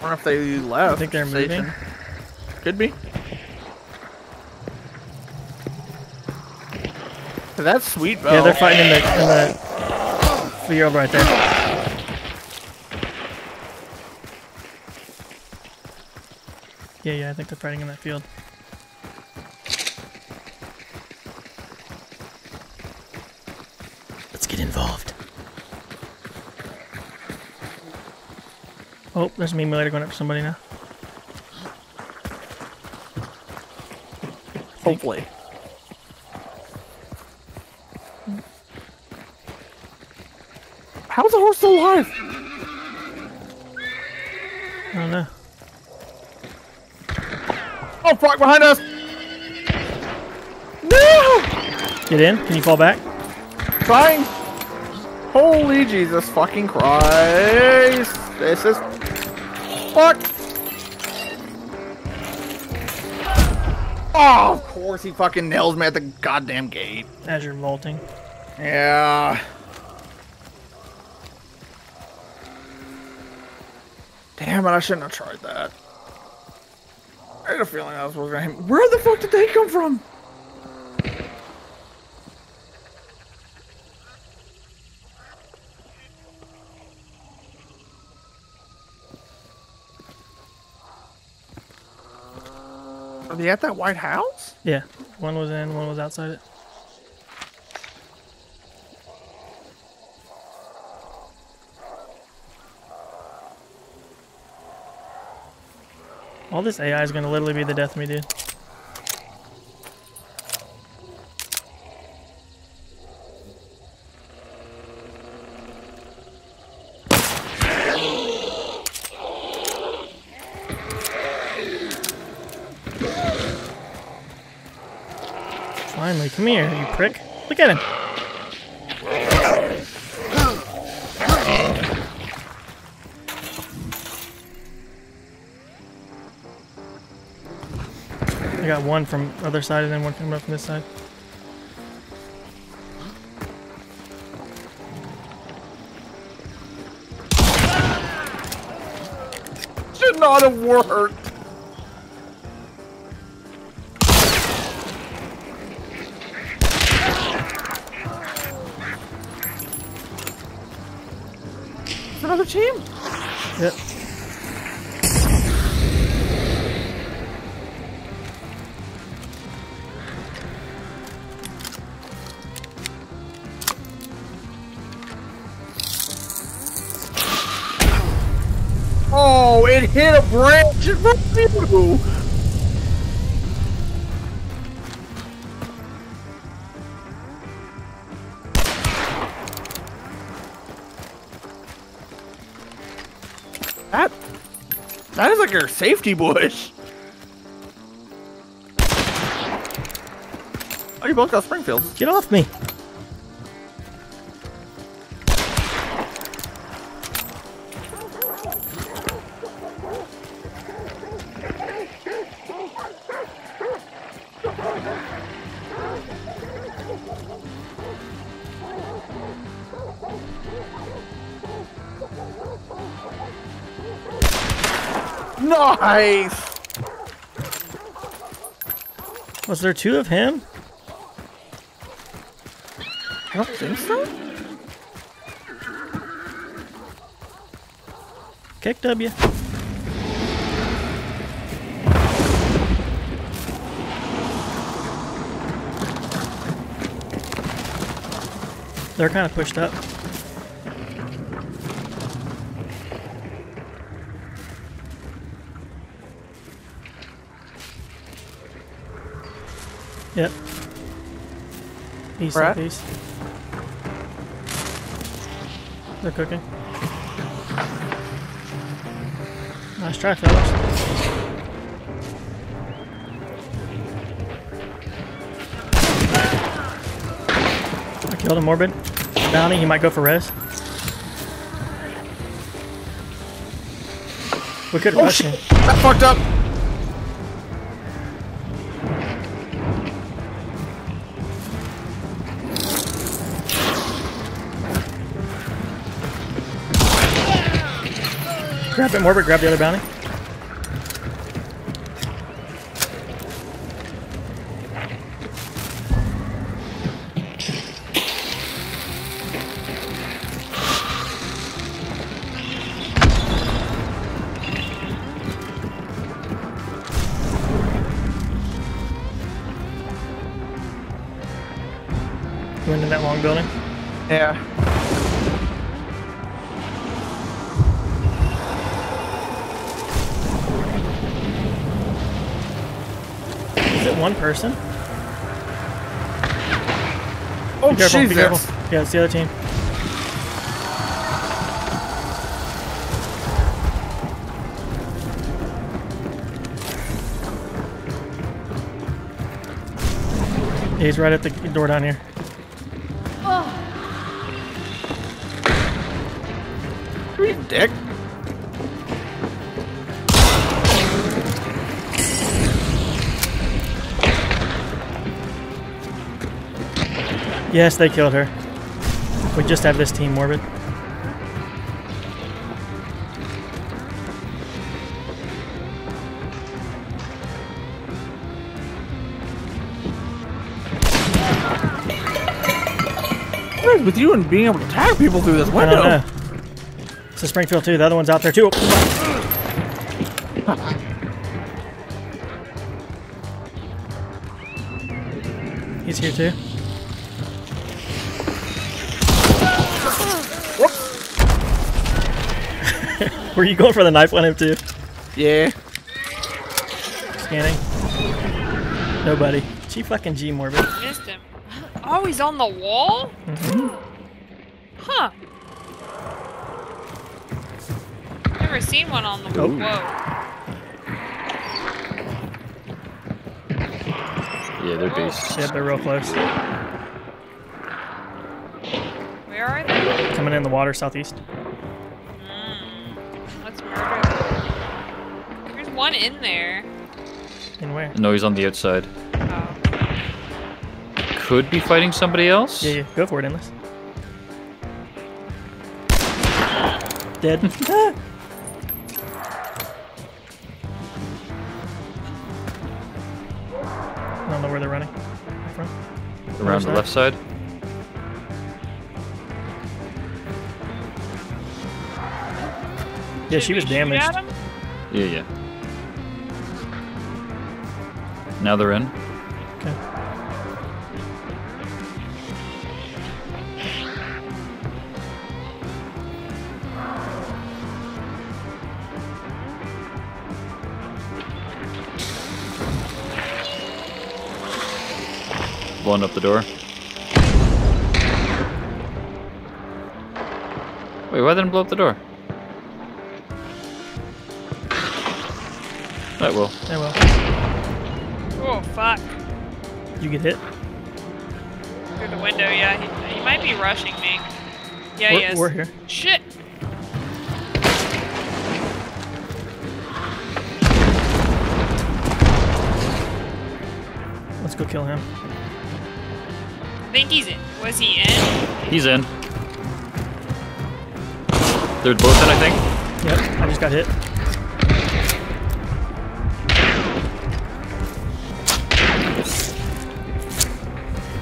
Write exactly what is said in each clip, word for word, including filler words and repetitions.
I wonder if they left. I think they're moving. Station. Could be. That's sweet, bro. Yeah, they're fighting in the, in the field right there. Yeah, yeah, I think they're fighting in that field. Let's get involved. Oh, there's an emulator going up to somebody now. Hopefully. How is the horse still alive? I don't know. Oh, fuck, behind us! No! Get in. Can you fall back? Trying. Holy Jesus fucking Christ. This is... Fuck! Oh, of course he fucking nails me at the goddamn gate. As you're vaulting. Yeah. Damn it, I shouldn't have tried that. I had a feeling I was supposed to hit him. Where the fuck did they come from? Are they at that White House? Yeah. One was in, one was outside it. All this A I is gonna literally be the death of me, dude. Finally, come here, you prick. Look at him. I got one from the other side and then one coming up from this side. Should not have worked. Another team? Yep. Oh, it hit a branch. Beautiful. That that is like a safety bush. Oh, you both got Springfields. Get off me. Nice! Was there two of him? I don't think so. Kick W. They're kind of pushed up. Yep. Peace in peace. They're cooking. Nice try, fellas. I killed a morbid. Bounty, he might go for res. We could oh, rush him. That fucked up! crap it, Morbid. Grab the other bounty. Went in that long building? Yeah. Is it one person? Oh, be careful, Jesus. Be careful. Yeah, it's the other team. Yeah, he's right at the door down here. Dick. Yes, they killed her. We just have this team, Morbid. What is with you and being able to tag people through this window? I don't know. It's a Springfield too. The other one's out there too. He's here too. Were you going for the knife on him too? Yeah. Scanning. Nobody. G fucking G, Morbid. Missed him. Oh, he's on the wall? Mm-hmm. Huh. Never seen one on the wall. Yeah, they're based. Yeah, they're real close. Where are they? Coming in the water southeast. Mm. Let's murder. There's one in there. In where? No, he's on the outside. Oh. Could be fighting somebody else? Yeah, yeah. Go for it, Endless. Dead. I don't know where they're running from. Around the left side. Yeah, she was damaged. Yeah, yeah. Now they're in. Okay. Blowing up the door. Wait, why didn't it blow up the door? That will. That will. Oh, fuck. You get hit? Through the window, yeah. He, he might be rushing me. Yeah, we're, he is. We're here. Shit! Let's go kill him. I think he's in. Was he in? He's in. They're both in, I think. Yep, I just got hit.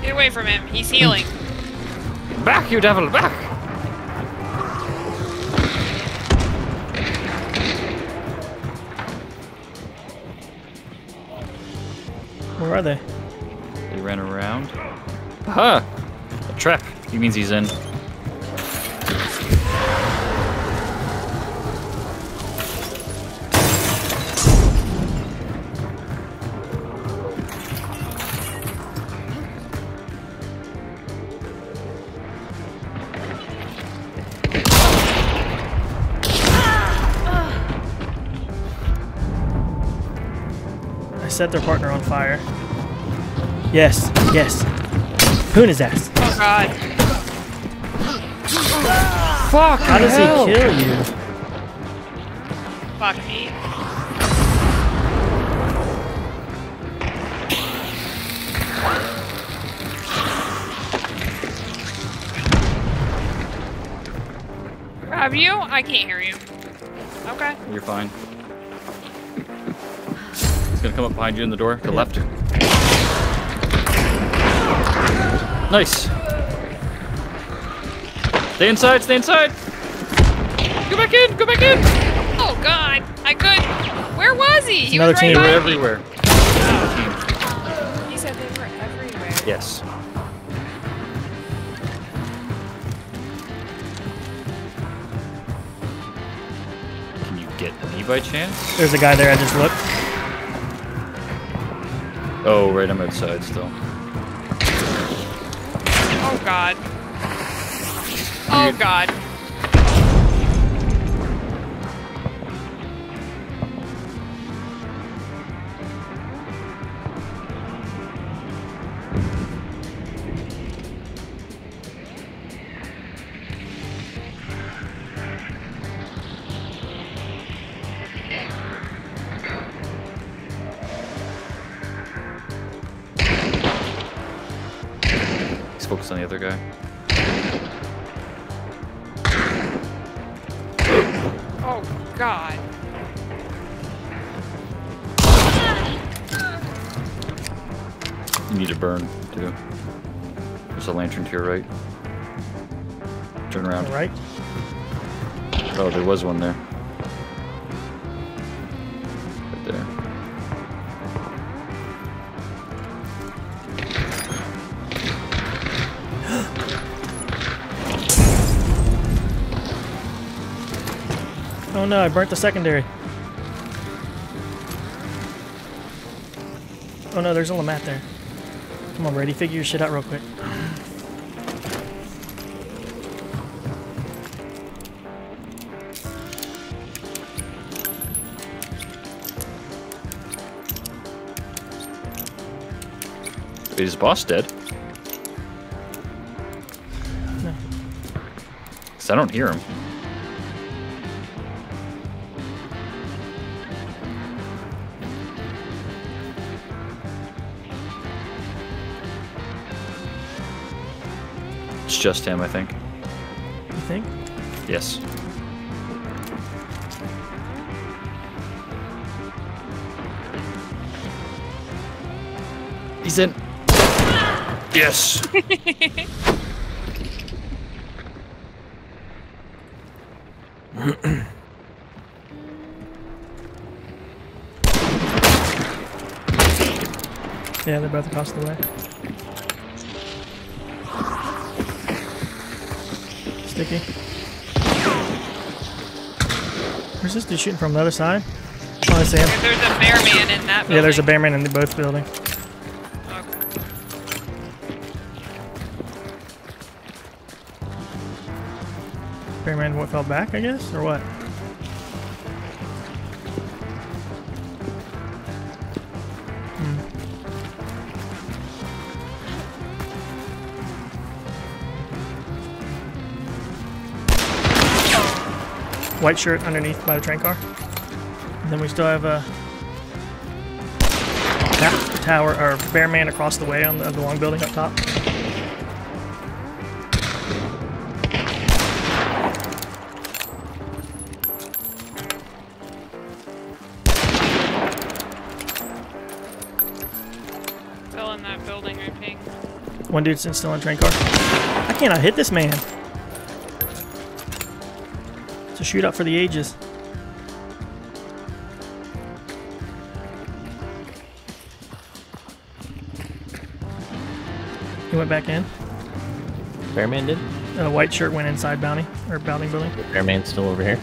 Get away from him. He's healing. Back, you devil, back! Where are they? They ran around. Huh. A trap. He means he's in. I set their partner on fire. Yes. Yes. Poon his ass. Oh god. Fuck. How does hell? he kill you? Fuck me. Grab you? I can't hear you. I Okay. You're fine. He's gonna come up behind you in the door, to the left. Nice. Stay inside, stay inside. Go back in, go back in. Oh God, I couldn't. Where was he? He was right by me. They were everywhere. He said they were everywhere. Yes. Can you get me by chance? There's a guy there, I just looked. Oh, right, I'm outside still. Oh God. Oh God. Let's focus on the other guy. God. You need to burn, too. There's a lantern to your right. Turn around. Right? Oh, there was one there. Right there. Oh no, I burnt the secondary. Oh no, there's a Lamat there. Come on, Brady, figure your shit out real quick. Is his boss dead? No. 'Cause I don't hear him. It's just him, I think. You think? Yes. He's in. Yes. Yeah, they're both across the way. Sticky. Where's this dude shooting from? The other side? Oh, I see him. There's a bear man in that building. Yeah, there's a bear man in the both building. Okay. Bear man what fell back, I guess, or what? White shirt underneath by the train car. And then we still have a tower or bear man across the way on the, the long building up top. Still in that building, I think. One dude's still in train car. I cannot hit this man. It's a shootout for the ages. He went back in. Bearman did? A white shirt went inside Bounty, or Bounty building. Bearman's still over here.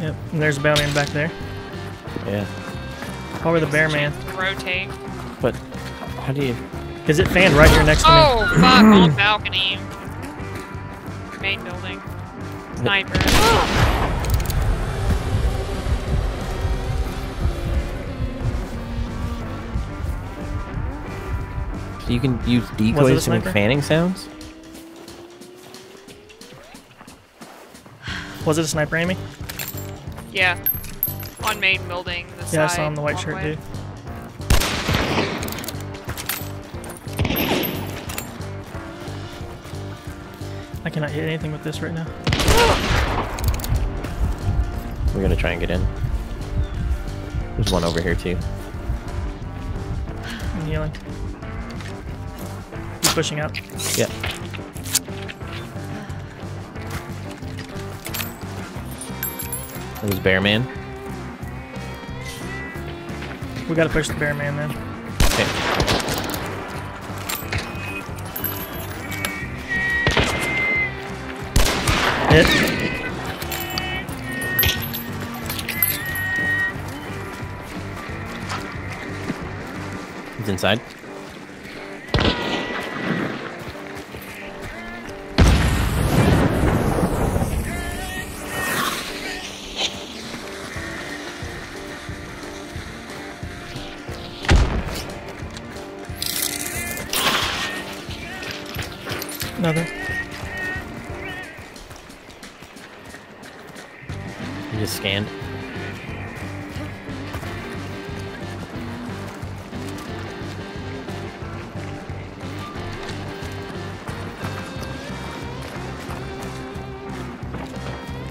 Yep, and there's a Bounty back there. Yeah. Probably the Bearman. Rotate. But, how do you... Because it fanned right here next to me. Oh, fuck, old balcony. Main building. Sniper. Oh. You can use decoys to make fanning sounds? Was it a sniper, Amy? Yeah. On main building. The yeah, side, I saw him, the white shirt way. dude. I cannot hit anything with this right now. We're gonna try and get in. There's one over here too. I'm healing. He's pushing up. Yep. That was Bear Man. We gotta push the Bear Man then. Okay. Hit. He's inside. Another. He just scanned.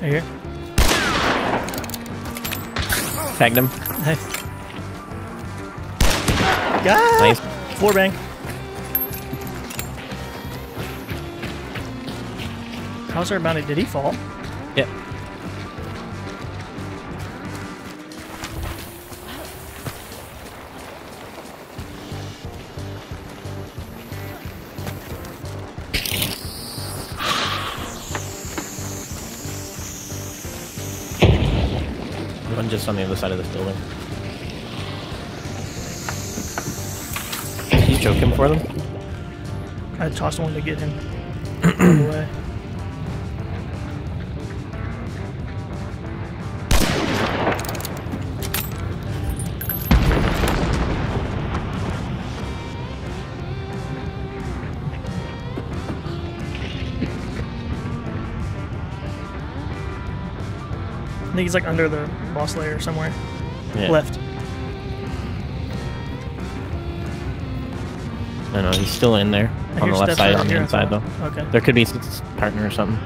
Right here. Tagged him. Nice. Ah! Nice. Floor bang. How's our bounty? Did he fall? Yep. One just on the other side of this building. Did you choke him for them? I tossed one to get him away. I think he's like under the boss layer somewhere. Yeah. Left. No, no, he's still in there. I on the left side, on the inside though. Okay. There could be his partner or something.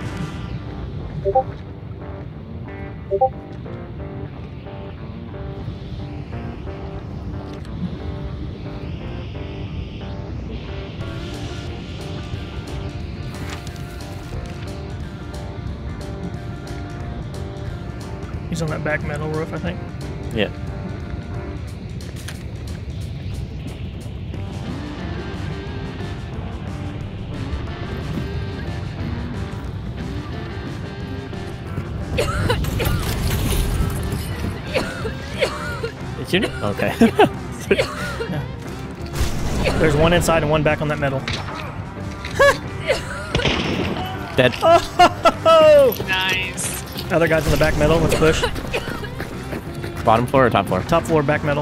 He's on that back metal roof, I think. Yeah. Did you? Okay. Yeah. There's one inside and one back on that metal. Dead. Oh! Nice. Other guys on the back metal, let's push. Bottom floor or top floor? Top floor, back metal.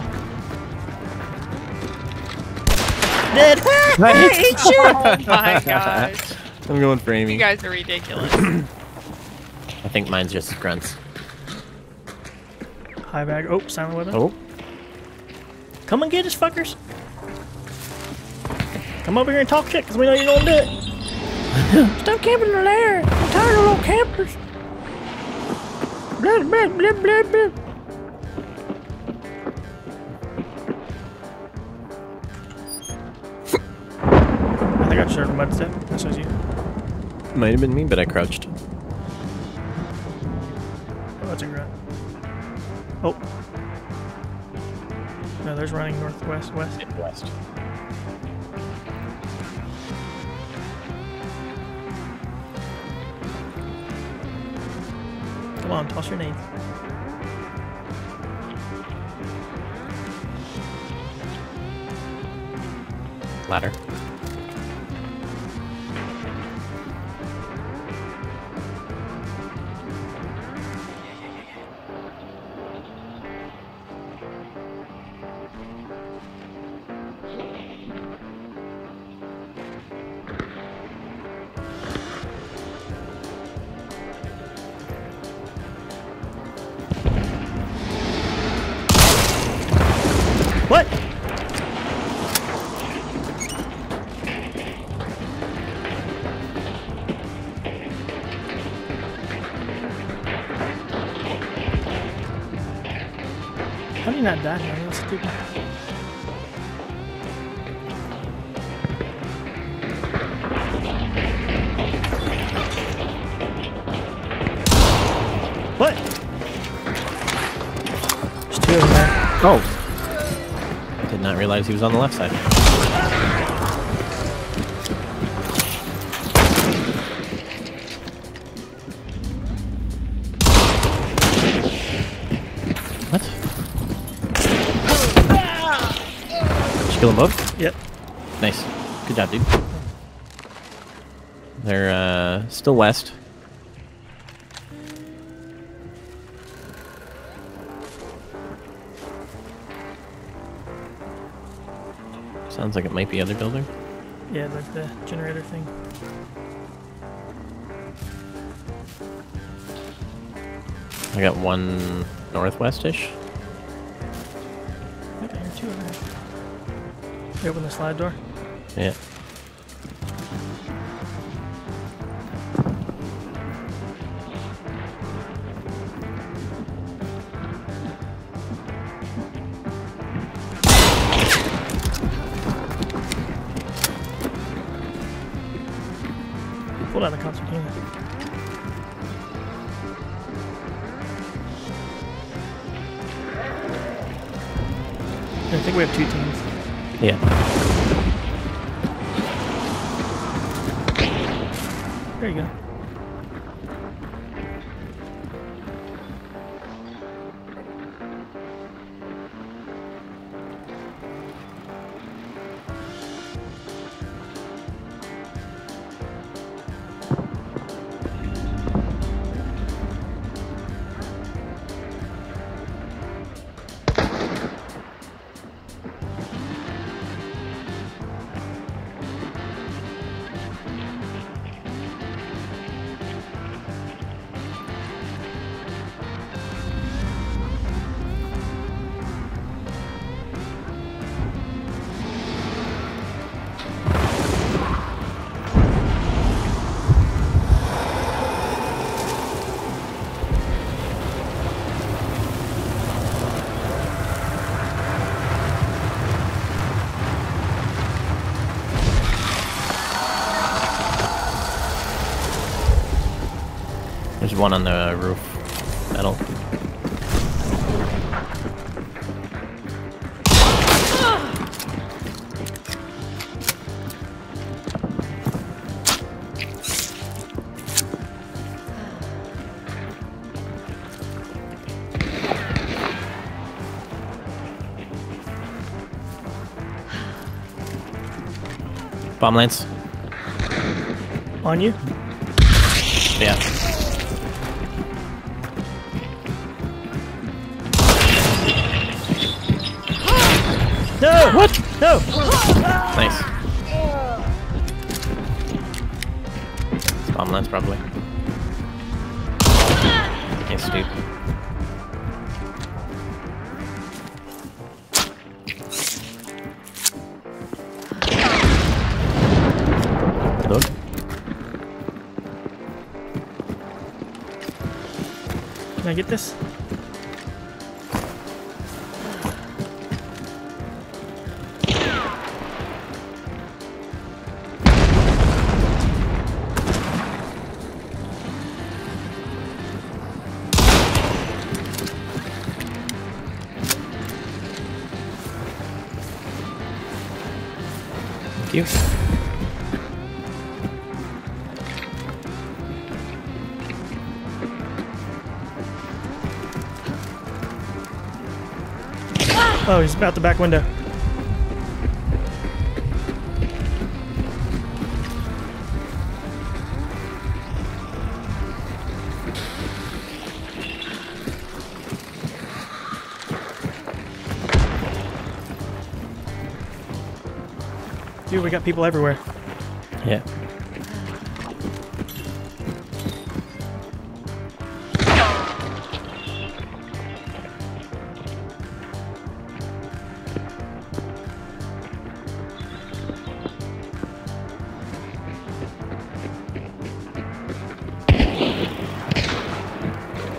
Dead! Right. Oh my gosh. I'm going for aiming. You guys are ridiculous. I think mine's just grunts. High bag. Oh, silent weapon. Oh. Come and get us, fuckers. Come over here and talk shit, because we know you're going to do it. Stop camping in the lair. I'm tired of little campers. Blah, blah, blah, blah, blah. I think I shot a mud step. That shows you. Might have been me, but I crouched. Oh, that's a grunt. Oh. No, there's running northwest, west. Yeah, west. Come on, toss your nades. Ladder. What? How do you not die? That's stupid. What? There's two of them there. Oh. I did not realize he was on the left side. Kill them both? Yep. Nice. Good job, dude. They're uh, still west. Sounds like it might be other building. Yeah, like the generator thing. I got one northwest-ish. I think I hear two of them. You open the slide door? Yeah. Pull down the concertina. I think we have two teams. Yeah. There you go. There's one on the roof. Metal. Bomb lance. On you? Yeah. No! What? No! Nice. It's bomb lance, probably. Yes, dude. Look. Can I get this? You. Oh, he's out the back window. Dude, we got people everywhere. Yeah.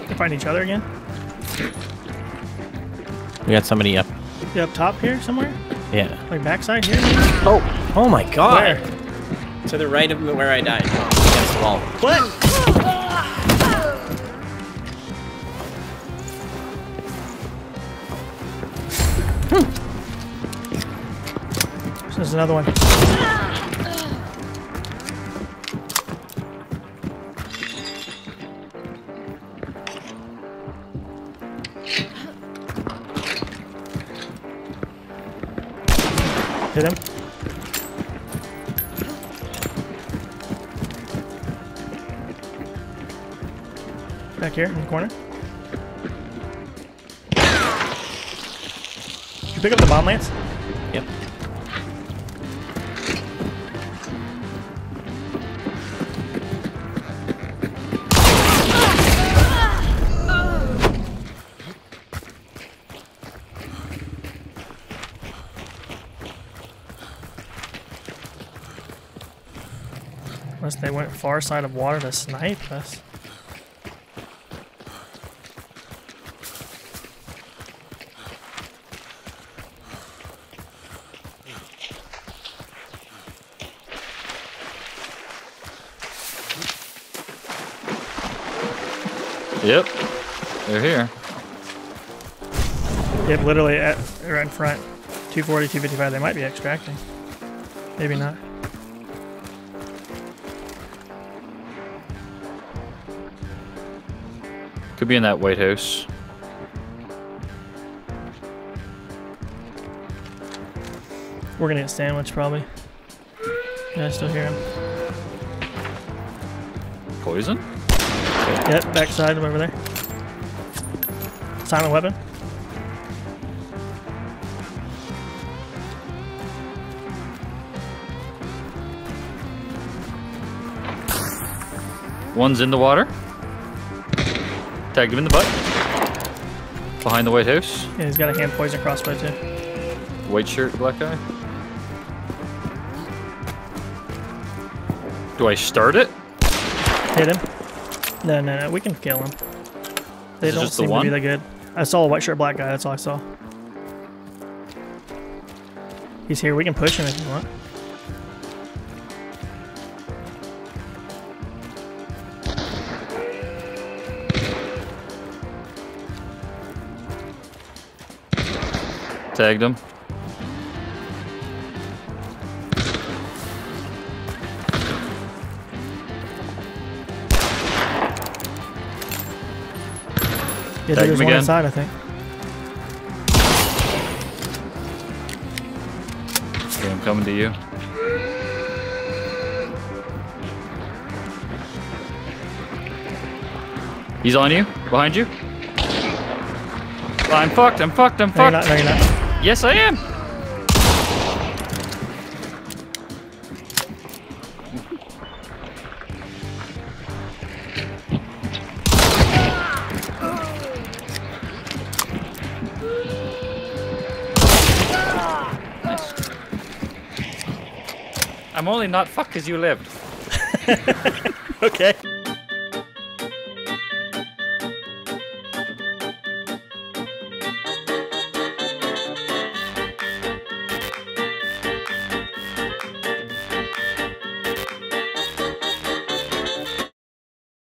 They find each other again? We got somebody up. You up top here somewhere? Yeah. Like backside here? Oh. Oh my god. Where? To the right of where I died. Against the wall. What? Hmm. There's another one. Hit him. Back here in the corner. Did you pick up the bomb, Lance? Yep. Unless they went far side of water to snipe us. Yep, they're here. Yep, literally at right in front. two forty, two fifty-five, they might be extracting. Maybe not. Could be in that White House. We're gonna get sandwiched probably. Yeah, I still hear him. Poison? Yep, backside over there. Silent weapon. One's in the water. Tagged him in the butt. Behind the White House. Yeah, he's got a hand poison crossbow too. White shirt, black guy. Do I start it? Hit him. No, no, no. We can kill him. They don't seem to be that good. I saw a white shirt, black guy. That's all I saw. He's here. We can push him if you want. Tagged him. Yeah, Tag there's one again. Inside, I think. Okay, I'm coming to you. He's on you, behind you. I'm fucked, I'm fucked, I'm fucked. No, you're not, no, you're not. Yes, I am. Nice. I'm only not fucked because you lived. Okay.